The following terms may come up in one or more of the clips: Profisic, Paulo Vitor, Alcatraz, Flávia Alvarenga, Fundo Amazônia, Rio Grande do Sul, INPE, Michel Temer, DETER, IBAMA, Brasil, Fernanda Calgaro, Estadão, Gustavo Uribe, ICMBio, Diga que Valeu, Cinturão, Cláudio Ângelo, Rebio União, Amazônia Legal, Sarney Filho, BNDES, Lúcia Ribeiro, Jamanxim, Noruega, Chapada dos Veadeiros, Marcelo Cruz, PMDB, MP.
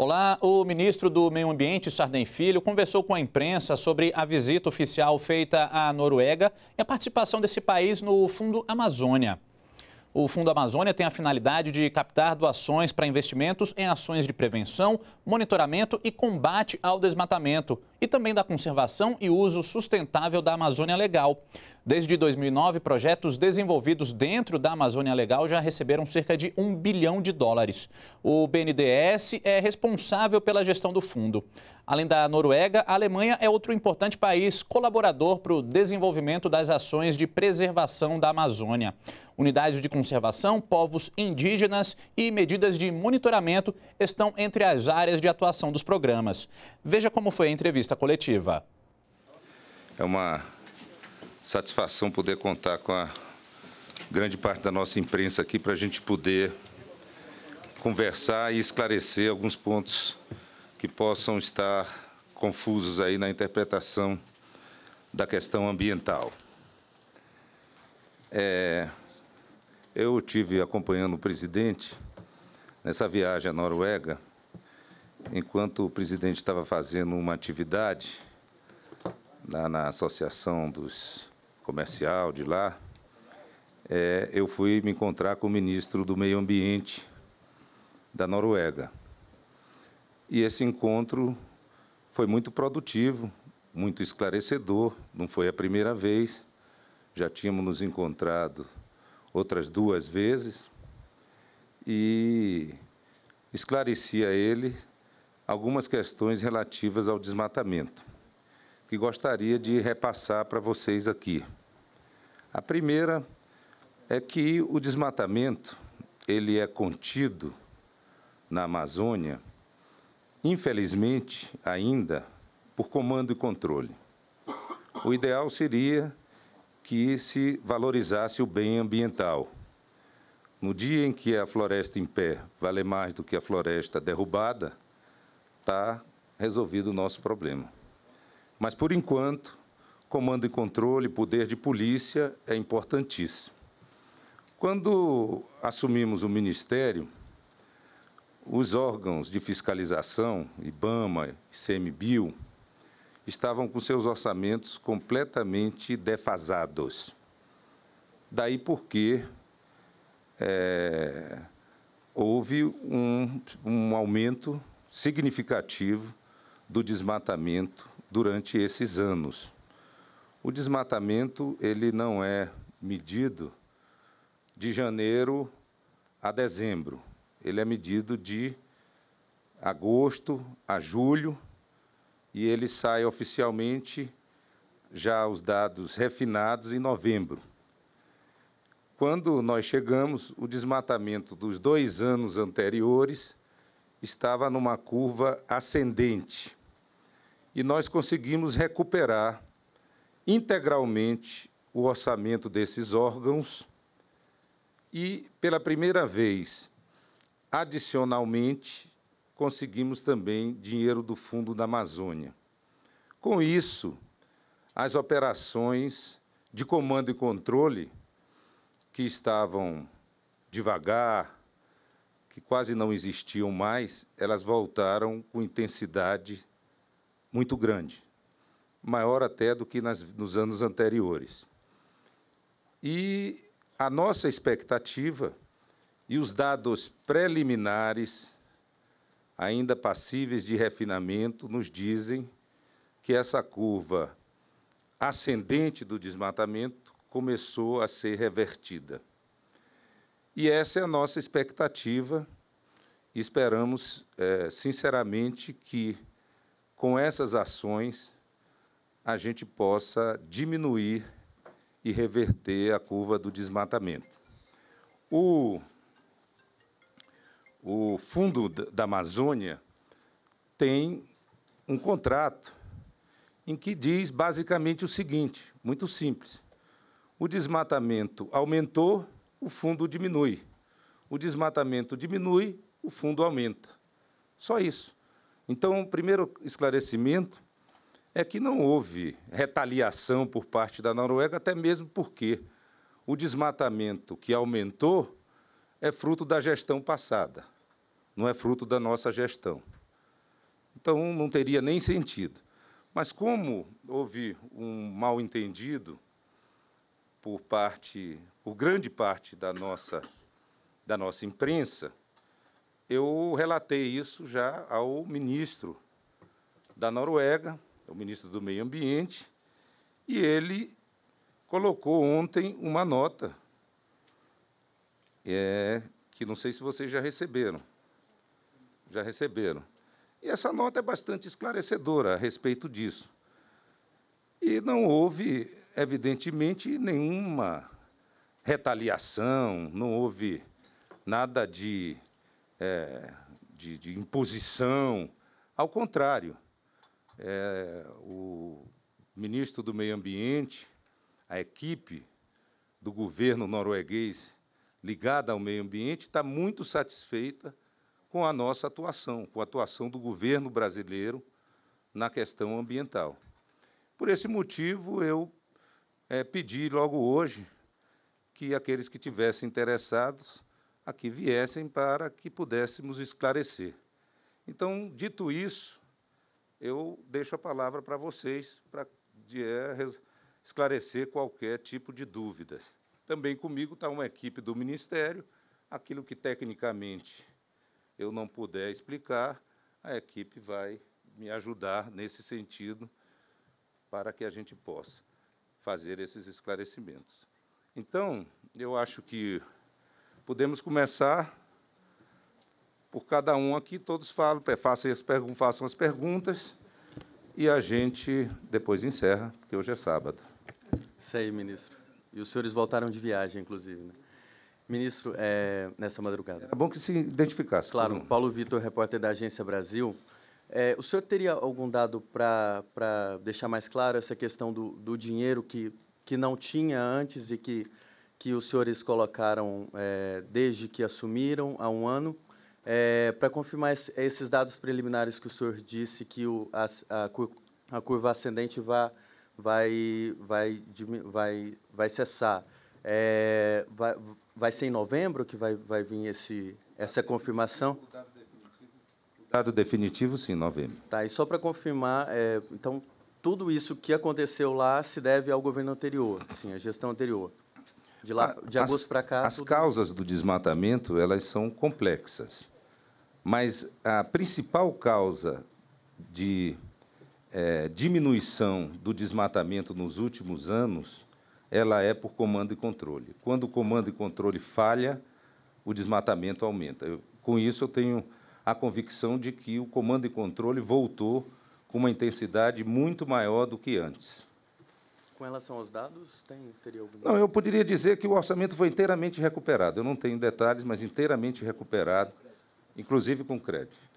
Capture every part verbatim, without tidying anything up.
Olá, o ministro do Meio Ambiente, Sarney Filho, conversou com a imprensa sobre a visita oficial feita à Noruega e a participação desse país no Fundo Amazônia. O Fundo Amazônia tem a finalidade de captar doações para investimentos em ações de prevenção, monitoramento e combate ao desmatamento e também da conservação e uso sustentável da Amazônia Legal. Desde dois mil e nove, projetos desenvolvidos dentro da Amazônia Legal já receberam cerca de um bilhão de dólares. O B N D E S é responsável pela gestão do fundo. Além da Noruega, a Alemanha é outro importante país colaborador para o desenvolvimento das ações de preservação da Amazônia. Unidades de conservação, povos indígenas e medidas de monitoramento estão entre as áreas de atuação dos programas. Veja como foi a entrevista coletiva. É uma satisfação poder contar com a grande parte da nossa imprensa aqui para a gente poder conversar e esclarecer alguns pontos que possam estar confusos aí na interpretação da questão ambiental. É, eu tive acompanhando o presidente nessa viagem à Noruega. Enquanto o presidente estava fazendo uma atividade na, na associação dos comercial de lá, é, eu fui me encontrar com o ministro do Meio Ambiente da Noruega. E esse encontro foi muito produtivo, muito esclarecedor, não foi a primeira vez, já tínhamos nos encontrado outras duas vezes, e esclarecia ele algumas questões relativas ao desmatamento, que gostaria de repassar para vocês aqui. A primeira é que o desmatamento, ele é contido na Amazônia, infelizmente, ainda, por comando e controle. O ideal seria que se valorizasse o bem ambiental. No dia em que a floresta em pé vale mais do que a floresta derrubada, está resolvido o nosso problema. Mas, por enquanto, comando e controle, poder de polícia é importantíssimo. Quando assumimos o Ministério, os órgãos de fiscalização, IBAMA, ICMBio, estavam com seus orçamentos completamente defasados. Daí porque é, houve um, um aumento significativo do desmatamento durante esses anos. O desmatamento ele não é medido de janeiro a dezembro, ele é medido de agosto a julho e ele sai oficialmente já os dados refinados em novembro. Quando nós chegamos, o desmatamento dos dois anos anteriores estava numa curva ascendente e nós conseguimos recuperar integralmente o orçamento desses órgãos e, pela primeira vez, adicionalmente, conseguimos também dinheiro do Fundo da Amazônia. Com isso, as operações de comando e controle, que estavam devagar, que quase não existiam mais, elas voltaram com intensidade muito grande, maior até do que nas, nos anos anteriores. E a nossa expectativa e os dados preliminares, ainda passíveis de refinamento, nos dizem que essa curva ascendente do desmatamento começou a ser revertida. E essa é a nossa expectativa e esperamos, é, sinceramente, que com essas ações a gente possa diminuir e reverter a curva do desmatamento. O, o Fundo da Amazônia tem um contrato em que diz basicamente o seguinte, muito simples, o desmatamento aumentou, o fundo diminui. O desmatamento diminui, o fundo aumenta. Só isso. Então, o primeiro esclarecimento é que não houve retaliação por parte da Noruega, até mesmo porque o desmatamento que aumentou é fruto da gestão passada, não é fruto da nossa gestão. Então, não teria nem sentido. Mas, como houve um mal-entendido por parte, por grande parte da nossa, da nossa imprensa, eu relatei isso já ao ministro da Noruega, o ministro do Meio Ambiente, e ele colocou ontem uma nota, é, que não sei se vocês já receberam. Já receberam. E essa nota é bastante esclarecedora a respeito disso. E não houve, evidentemente, nenhuma retaliação, não houve nada de, é, de, de imposição. Ao contrário, é, o ministro do Meio Ambiente, a equipe do governo norueguês ligada ao meio ambiente, está muito satisfeita com a nossa atuação, com a atuação do governo brasileiro na questão ambiental. Por esse motivo, eu é, pedi logo hoje que aqueles que tivessem interessados aqui viessem para que pudéssemos esclarecer. Então, dito isso, eu deixo a palavra para vocês para de, é, esclarecer qualquer tipo de dúvida. Também comigo está uma equipe do Ministério, aquilo que tecnicamente eu não puder explicar, a equipe vai me ajudar nesse sentido para que a gente possa fazer esses esclarecimentos. Então, eu acho que podemos começar por cada um aqui, todos falam, façam as, pergun- façam as perguntas e a gente depois encerra, porque hoje é sábado. Isso aí, ministro. E os senhores voltaram de viagem, inclusive, né? Ministro, é, nessa madrugada... Era bom que se identificasse. Claro, Paulo Vitor, repórter da Agência Brasil. É, o senhor teria algum dado para deixar mais claro essa questão do, do dinheiro que, que não tinha antes e que, que os senhores colocaram é, desde que assumiram, há um ano, é, para confirmar esses dados preliminares que o senhor disse que o, a, a, curva, a curva ascendente vai, vai, vai, vai, vai cessar? É, vai, vai ser em novembro que vai, vai vir esse, essa confirmação? O dado definitivo, o dado definitivo sim, novembro. Tá, e só para confirmar, é, então, tudo isso que aconteceu lá se deve ao governo anterior, sim, à gestão anterior. De, lá, de agosto para cá... As tudo... causas do desmatamento elas são complexas, mas a principal causa de é, diminuição do desmatamento nos últimos anos ela é por comando e controle. Quando o comando e controle falha, o desmatamento aumenta. Eu, com isso, eu tenho a convicção de que o comando e controle voltou com uma intensidade muito maior do que antes. Com relação aos dados, tem, teria algum... Não, eu poderia dizer que o orçamento foi inteiramente recuperado. Eu não tenho detalhes, mas inteiramente recuperado, inclusive com crédito.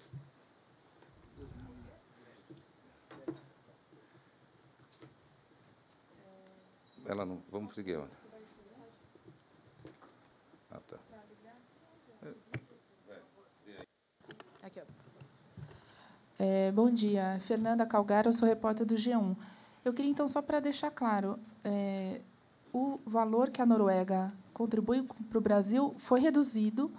Ela não... Vamos seguir. Ah, tá. É, bom dia. Fernanda Calgaro, eu sou repórter do G um. Eu queria, então, só para deixar claro, é, o valor que a Noruega contribui para o Brasil foi reduzido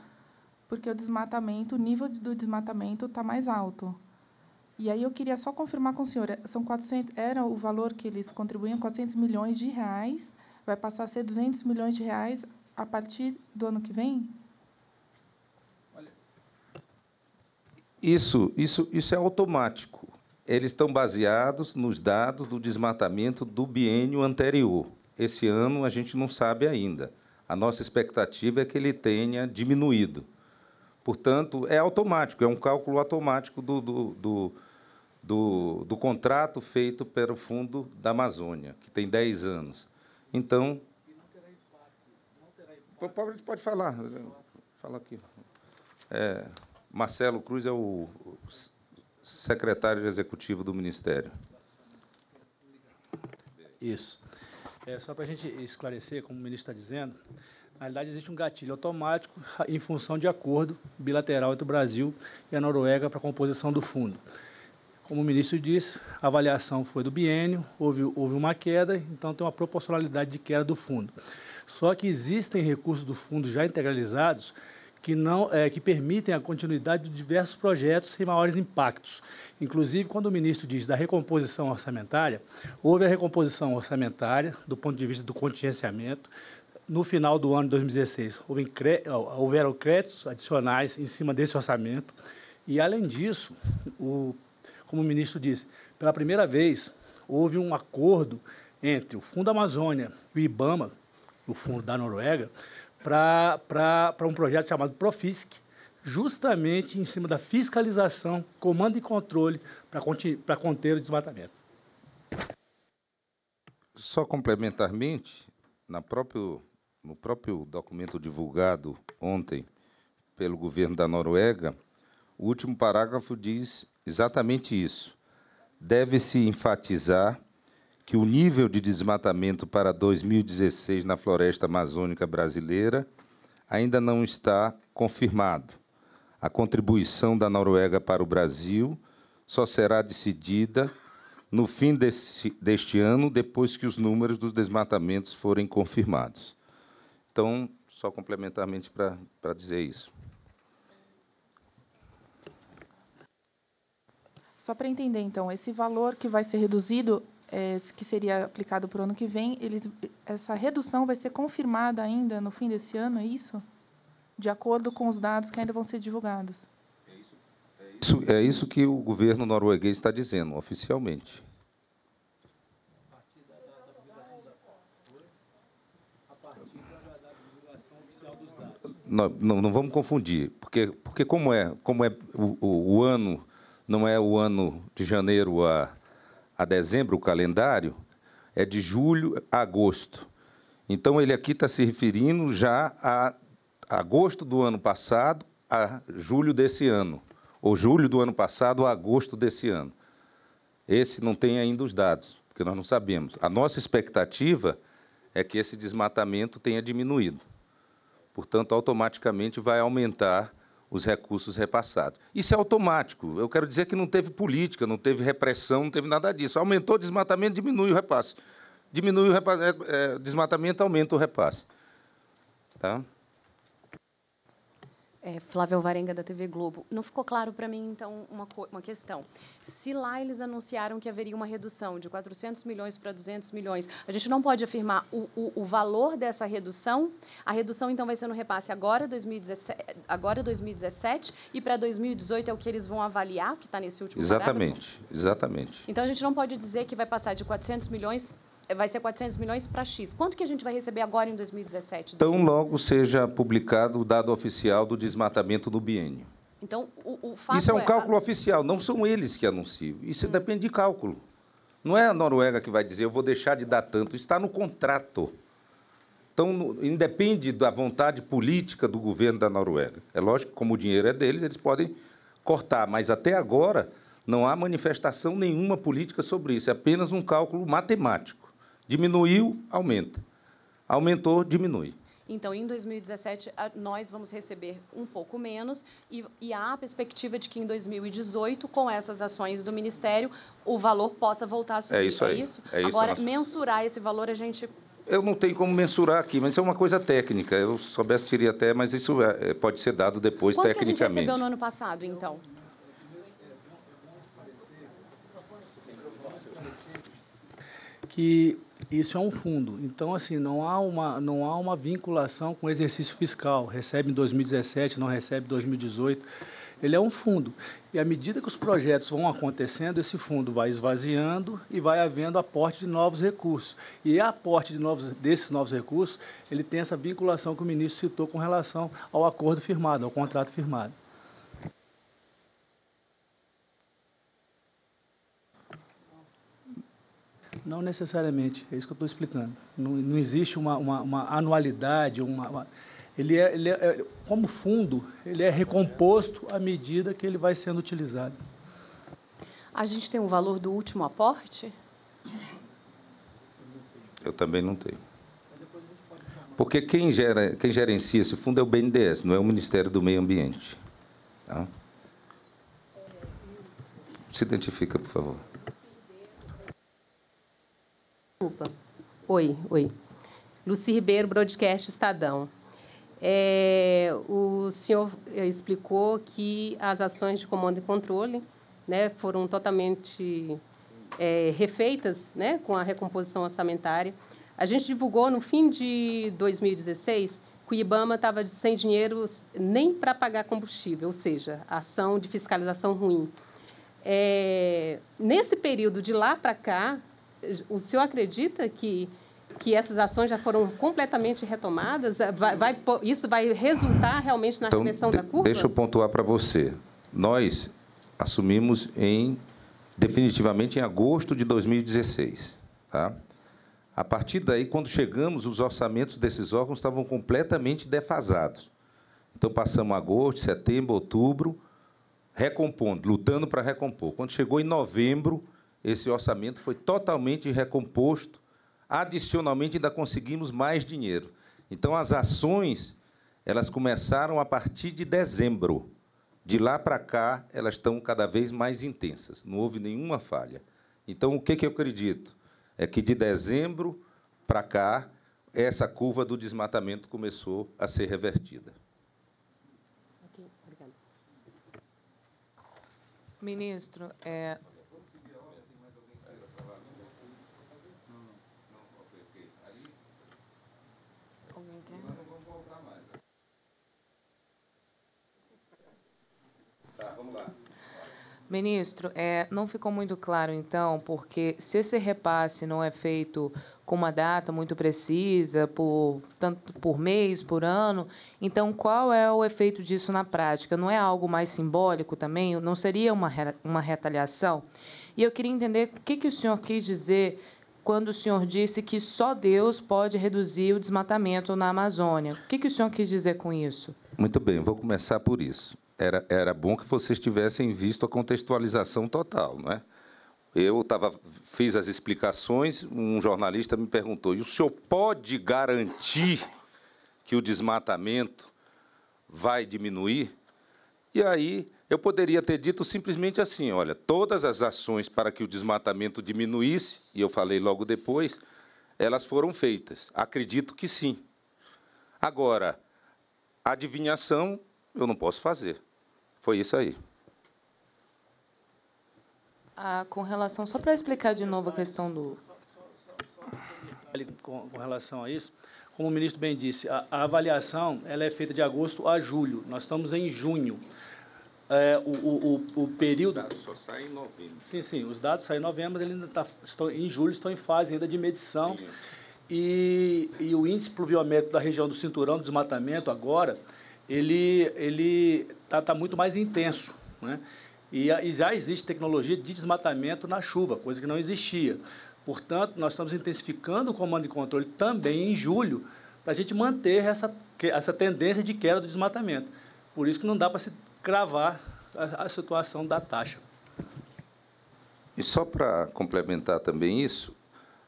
porque o desmatamento, o nível do desmatamento está mais alto. E aí eu queria só confirmar com o senhor, são quatrocentos, era o valor que eles contribuíam, quatrocentos milhões de reais, vai passar a ser duzentos milhões de reais a partir do ano que vem? Isso, isso, isso é automático. Eles estão baseados nos dados do desmatamento do biênio anterior. Esse ano a gente não sabe ainda. A nossa expectativa é que ele tenha diminuído. Portanto, é automático, é um cálculo automático do, do, do, do, do contrato feito pelo Fundo da Amazônia, que tem dez anos. Então... E não terá impacto. Não terá impacto. Pode falar. Fala aqui. É, Marcelo Cruz é o secretário executivo do Ministério. Isso. É, só para a gente esclarecer, como o ministro está dizendo... Na realidade, existe um gatilho automático em função de acordo bilateral entre o Brasil e a Noruega para a composição do fundo. Como o ministro disse, a avaliação foi do biênio, houve, houve uma queda, então tem uma proporcionalidade de queda do fundo. Só que existem recursos do fundo já integralizados que, não, é, que permitem a continuidade de diversos projetos sem maiores impactos. Inclusive, quando o ministro diz da recomposição orçamentária, houve a recomposição orçamentária do ponto de vista do contingenciamento. No final do ano de dois mil e dezesseis, houveram créditos adicionais em cima desse orçamento. E, além disso, o, como o ministro disse, pela primeira vez houve um acordo entre o Fundo Amazônia e o IBAMA, o Fundo da Noruega, para um projeto chamado Profisic, justamente em cima da fiscalização, comando e controle para conter o desmatamento. Só complementarmente, na próprio, no próprio documento divulgado ontem pelo governo da Noruega, o último parágrafo diz exatamente isso. Deve-se enfatizar que o nível de desmatamento para dois mil e dezesseis na floresta amazônica brasileira ainda não está confirmado. A contribuição da Noruega para o Brasil só será decidida no fim desse, deste ano, depois que os números dos desmatamentos forem confirmados. Então, só complementarmente para para dizer isso. Só para entender, então, esse valor que vai ser reduzido, que seria aplicado para o ano que vem, eles, essa redução vai ser confirmada ainda no fim desse ano, é isso? De acordo com os dados que ainda vão ser divulgados. É isso, é isso, é isso que o governo norueguês está dizendo, oficialmente. A partir da divulgação oficial dos dados. Não, não, não vamos confundir, porque, porque como é, como é o, o, o ano, não é o ano de janeiro a... a dezembro, o calendário é de julho a agosto. Então, ele aqui está se referindo já a agosto do ano passado a julho desse ano, ou julho do ano passado a agosto desse ano. Esse não tem ainda os dados, porque nós não sabemos. A nossa expectativa é que esse desmatamento tenha diminuído. Portanto, automaticamente vai aumentar os recursos repassados. Isso é automático. Eu quero dizer que não teve política, não teve repressão, não teve nada disso. Aumentou o desmatamento, diminui o repasse. Diminui o repasse, é, é, desmatamento, aumenta o repasse. Tá? É, Flávia Alvarenga, da T V Globo. Não ficou claro para mim, então, uma, uma questão. Se lá eles anunciaram que haveria uma redução de quatrocentos milhões para duzentos milhões, a gente não pode afirmar o, o, o valor dessa redução? A redução, então, vai ser no repasse agora, dois mil e dezessete, agora dois mil e dezessete, e para dois mil e dezoito é o que eles vão avaliar, que está nesse último Exatamente, parágrafo? Exatamente. Então, a gente não pode dizer que vai passar de quatrocentos milhões... Vai ser quatrocentos milhões para X. Quanto que a gente vai receber agora em dois mil e dezessete? Então, logo seja publicado o dado oficial do desmatamento do biênio. Então, o, o fato Isso é um é... cálculo oficial, não são eles que anunciam. Isso hum. depende de cálculo. Não é a Noruega que vai dizer, eu vou deixar de dar tanto. Está no contrato. Então, independe da vontade política do governo da Noruega. É lógico que, como o dinheiro é deles, eles podem cortar, mas até agora não há manifestação nenhuma política sobre isso. É apenas um cálculo matemático. Diminuiu, aumenta. Aumentou, diminui. Então, em dois mil e dezessete, nós vamos receber um pouco menos e, e há a perspectiva de que, em dois mil e dezoito, com essas ações do Ministério, o valor possa voltar a subir. É isso aí. É isso? É isso, Agora, nossa... mensurar esse valor, a gente... Eu não tenho como mensurar aqui, mas isso é uma coisa técnica. Eu soubesse, diria até, mas isso é, pode ser dado depois. Quanto tecnicamente. Quanto que a gente recebeu no ano passado, então? Que... Isso é um fundo. Então, assim, não há uma, não há uma vinculação com o exercício fiscal. Recebe em dois mil e dezessete, não recebe em dois mil e dezoito. Ele é um fundo. E, à medida que os projetos vão acontecendo, esse fundo vai esvaziando e vai havendo aporte de novos recursos. E a aporte de novos, desses novos recursos, ele tem essa vinculação que o ministro citou com relação ao acordo firmado, ao contrato firmado. Não necessariamente, é isso que eu estou explicando. Não, não existe uma, uma, uma anualidade, uma, uma... Ele, é, ele é, como fundo, ele é recomposto à medida que ele vai sendo utilizado. A gente tem um valor do último aporte? Eu também não tenho. Porque quem, gera, quem gerencia esse fundo é o B N D E S, não é o Ministério do Meio Ambiente. Tá? Se identifica, por favor. Desculpa. Oi, oi. Lúcia Ribeiro, Broadcast Estadão. É, o senhor explicou que as ações de comando e controle, né, foram totalmente é, refeitas, né, com a recomposição orçamentária. A gente divulgou no fim de dois mil e dezesseis que o IBAMA estava sem dinheiro nem para pagar combustível, ou seja, ação de fiscalização ruim. É, nesse período de lá para cá, o senhor acredita que que essas ações já foram completamente retomadas? Vai, vai, isso vai resultar realmente na então, reversão da curva? Deixa eu pontuar para você. Nós assumimos em, definitivamente em agosto de dois mil e dezesseis. Tá? A partir daí, quando chegamos, os orçamentos desses órgãos estavam completamente defasados. Então, passamos agosto, setembro, outubro, recompondo, lutando para recompor. Quando chegou em novembro, esse orçamento foi totalmente recomposto. Adicionalmente, ainda conseguimos mais dinheiro. Então, as ações elas começaram a partir de dezembro. De lá para cá, elas estão cada vez mais intensas. Não houve nenhuma falha. Então, o que que eu acredito? É que, de dezembro para cá, essa curva do desmatamento começou a ser revertida. Ok, obrigada. Ministro, é... Ministro, é, não ficou muito claro, então, porque se esse repasse não é feito com uma data muito precisa, por, tanto por mês, por ano, então qual é o efeito disso na prática? Não é algo mais simbólico também? Não seria uma, uma retaliação? E eu queria entender o que, que o senhor quis dizer quando o senhor disse que só Deus pode reduzir o desmatamento na Amazônia. O que, que o senhor quis dizer com isso? Muito bem, vou começar por isso. Era, era bom que vocês tivessem visto a contextualização total, não é? Eu tava, fiz as explicações, um jornalista me perguntou, e o senhor pode garantir que o desmatamento vai diminuir? E aí eu poderia ter dito simplesmente assim, olha, todas as ações para que o desmatamento diminuísse, e eu falei logo depois, elas foram feitas. Acredito que sim. Agora, adivinhação eu não posso fazer. Foi isso aí. Ah, com relação, só para explicar de novo a questão do... Só, só, só, só com, com relação a isso, como o ministro bem disse, a, a avaliação ela é feita de agosto a julho. Nós estamos em junho. É, o, o, o, o período... Os dados só saem em novembro. Sim, sim, os dados saem em novembro, mas eles ainda tá, estão, em julho estão em fase ainda de medição. E, e o índice pluviométrico da região do Cinturão do desmatamento agora... ele ele tá, tá muito mais intenso, né? E, a, e já existe tecnologia de desmatamento na chuva, coisa que não existia. Portanto, nós estamos intensificando o comando e controle também em julho para a gente manter essa essa tendência de queda do desmatamento. Por isso que não dá para se cravar a, a situação da taxa. E só para complementar também isso,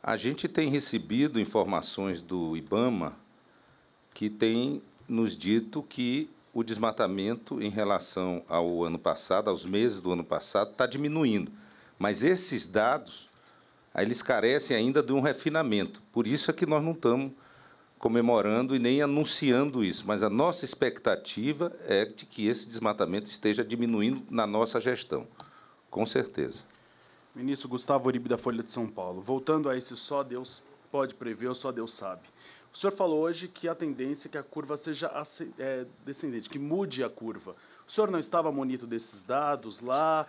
a gente tem recebido informações do IBAMA que tem nos dito que o desmatamento em relação ao ano passado, aos meses do ano passado, está diminuindo. Mas esses dados, eles carecem ainda de um refinamento. Por isso é que nós não estamos comemorando e nem anunciando isso. Mas a nossa expectativa é de que esse desmatamento esteja diminuindo na nossa gestão, com certeza. Ministro Gustavo Uribe, da Folha de São Paulo. Voltando a esse só Deus pode prever, só Deus sabe. O senhor falou hoje que a tendência é que a curva seja descendente, que mude a curva. O senhor não estava bonito desses dados lá?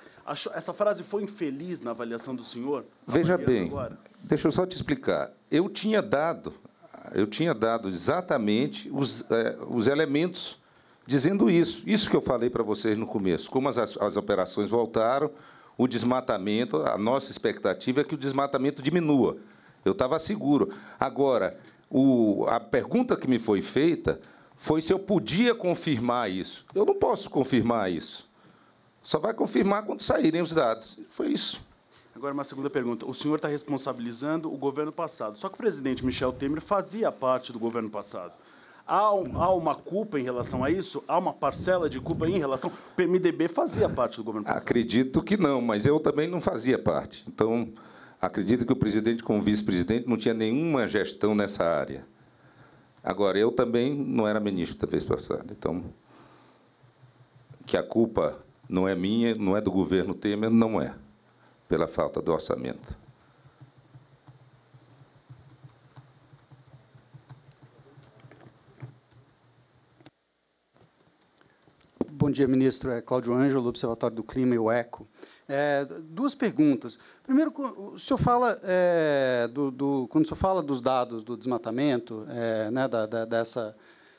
Essa frase foi infeliz na avaliação do senhor? Veja bem, agora? Deixa eu só te explicar. Eu tinha dado, eu tinha dado exatamente os, é, os elementos dizendo isso. Isso que eu falei para vocês no começo. Como as, as operações voltaram, o desmatamento, a nossa expectativa é que o desmatamento diminua. Eu estava seguro. Agora... O, a pergunta que me foi feita foi se eu podia confirmar isso. Eu não posso confirmar isso. Só vai confirmar quando saírem os dados. Foi isso. Agora, uma segunda pergunta. O senhor está responsabilizando o governo passado. Só que o presidente Michel Temer fazia parte do governo passado. Há, um, há uma culpa em relação a isso? Há uma parcela de culpa em relação... O P M D B fazia parte do governo passado. Acredito que não, mas eu também não fazia parte. Então... Acredito que o presidente, como vice-presidente, não tinha nenhuma gestão nessa área. Agora, eu também não era ministro da vez passada, então, que a culpa não é minha, não é do governo Temer, não é, pela falta do orçamento. Bom dia, ministro. É Cláudio Ângelo, do Observatório do Clima e o Eco. É, duas perguntas. Primeiro, o senhor fala, é, do, do, quando o senhor fala dos dados do desmatamento, é, né, da, da, dessa,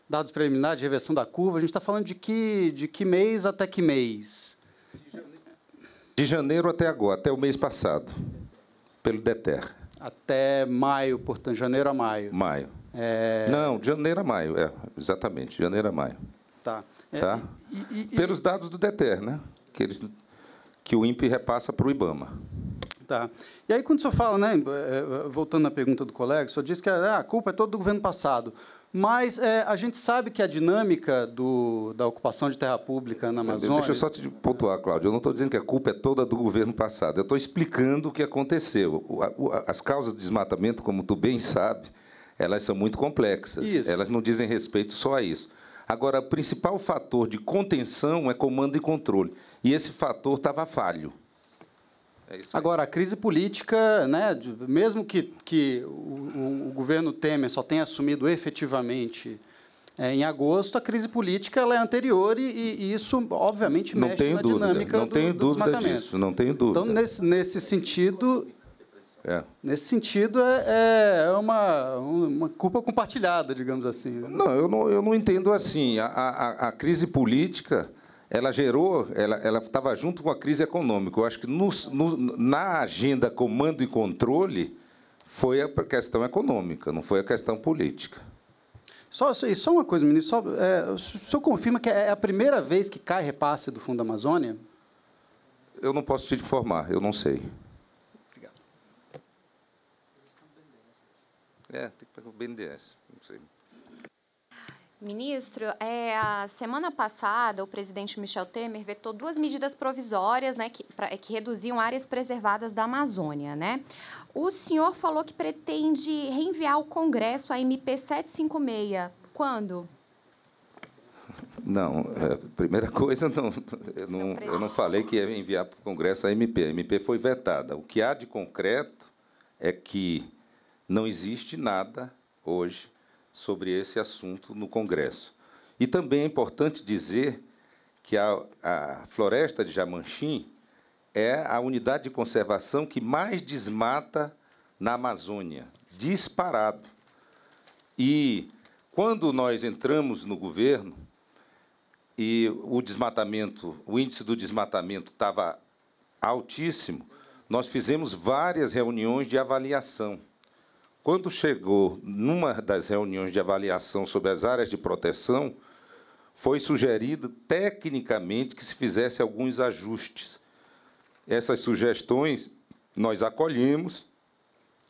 dados preliminares de reversão da curva, a gente está falando de que, de que mês até que mês? De janeiro, de janeiro até agora, até o mês passado, pelo D E T E R. Até maio, portanto, janeiro a maio. Maio. É... Não, de janeiro a maio, é, exatamente, de janeiro a maio. Tá. É, tá? E, e, pelos e... dados do D E T E R, né? Que eles... que o INPE repassa para o IBAMA. Tá. E aí, quando o senhor fala, né, voltando à pergunta do colega, o senhor diz que ah, a culpa é toda do governo passado, mas é, a gente sabe que a dinâmica do, da ocupação de terra pública na Amazônia... Deixa eu só te pontuar, Cláudio, eu não estou dizendo que a culpa é toda do governo passado, eu estou explicando o que aconteceu. As causas de desmatamento, como tu bem sabe, elas são muito complexas, isso. Elas não dizem respeito só a isso. Agora, o principal fator de contenção é comando e controle. E esse fator estava falho. É isso. Agora, a crise política, né, mesmo que, que o, o governo Temer só tenha assumido efetivamente é, em agosto, a crise política ela é anterior e, e isso, obviamente, mexe não tenho na dúvida, dinâmica não tenho do, do dúvida desmatamento. Disso, não tenho dúvida. Então, nesse, nesse sentido... É. Nesse sentido, é, é uma, uma culpa compartilhada, digamos assim. Não, eu não, eu não entendo assim. A, a, a crise política, ela gerou, ela, ela estava junto com a crise econômica. Eu acho que no, no, na agenda comando e controle foi a questão econômica, não foi a questão política. Só, só uma coisa, ministro. Só, é, o senhor confirma que é a primeira vez que cai repasse do Fundo Amazônia? Eu não posso te informar, eu não sei. É, tem que pegar o B N D E S, não sei. Ministro, é, a semana passada, o presidente Michel Temer vetou duas medidas provisórias, né, que, pra, que reduziam áreas preservadas da Amazônia, né? O senhor falou que pretende reenviar ao Congresso a M P sete cinco seis. Quando? Não, é, primeira coisa, não, eu, não, eu não falei que ia enviar para o Congresso a M P. A M P foi vetada. O que há de concreto é que não existe nada hoje sobre esse assunto no Congresso. E também é importante dizer que a, a floresta de Jamanxim é a unidade de conservação que mais desmata na Amazônia, disparado. E quando nós entramos no governo e o desmatamento, o índice do desmatamento estava altíssimo, nós fizemos várias reuniões de avaliação. Quando chegou numa das reuniões de avaliação sobre as áreas de proteção, foi sugerido tecnicamente que se fizesse alguns ajustes. Essas sugestões nós acolhemos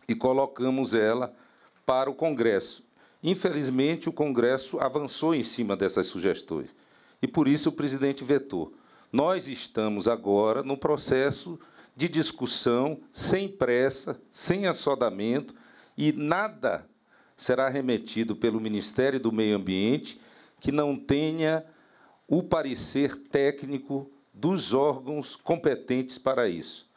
e colocamos ela para o Congresso. Infelizmente, o Congresso avançou em cima dessas sugestões e, por isso, o presidente vetou. Nós estamos agora no processo de discussão sem pressa, sem assodamento, e nada será remetido pelo Ministério do Meio Ambiente que não tenha o parecer técnico dos órgãos competentes para isso.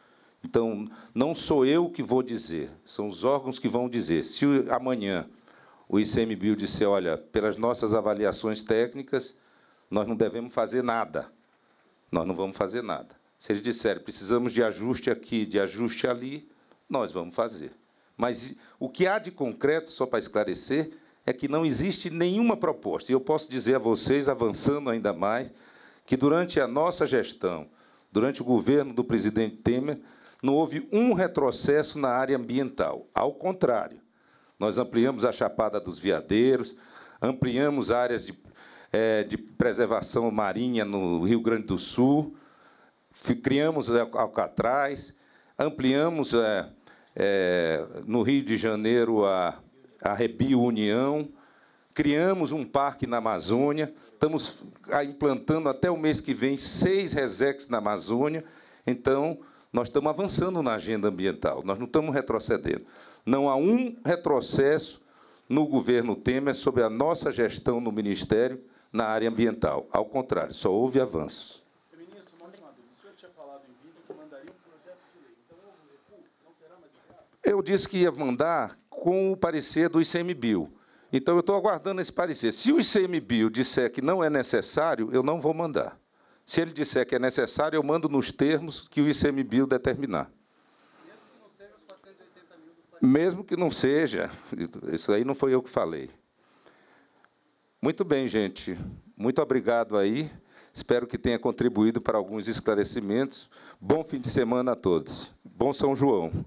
Então, não sou eu que vou dizer, são os órgãos que vão dizer. Se amanhã o ICMBio disser, olha, pelas nossas avaliações técnicas, nós não devemos fazer nada, nós não vamos fazer nada. Se eles disserem, precisamos de ajuste aqui, de ajuste ali, nós vamos fazer. Mas o que há de concreto, só para esclarecer, é que não existe nenhuma proposta. E eu posso dizer a vocês, avançando ainda mais, que durante a nossa gestão, durante o governo do presidente Temer, não houve um retrocesso na área ambiental. Ao contrário, nós ampliamos a Chapada dos Veadeiros, ampliamos áreas de, é, de preservação marinha no Rio Grande do Sul, criamos Alcatraz, ampliamos... É, É, no Rio de Janeiro, a, a Rebio União, criamos um parque na Amazônia, estamos implantando até o mês que vem seis resecs na Amazônia, então nós estamos avançando na agenda ambiental, nós não estamos retrocedendo. Não há um retrocesso no governo Temer sobre a nossa gestão no Ministério na área ambiental. Ao contrário, só houve avanços. Ministro, uma dúvida. O senhor tinha falado em vídeo que mandaria um projeto de lei. Então, houve um recuo? Não será mais enviado? Eu disse que ia mandar com o parecer do ICMBio. Então, eu estou aguardando esse parecer. Se o ICMBio disser que não é necessário, eu não vou mandar. Se ele disser que é necessário, eu mando nos termos que o ICMBio determinar. Mesmo que não seja, isso aí não foi eu que falei. Muito bem, gente. Muito obrigado aí. Espero que tenha contribuído para alguns esclarecimentos. Bom fim de semana a todos. Bom São João.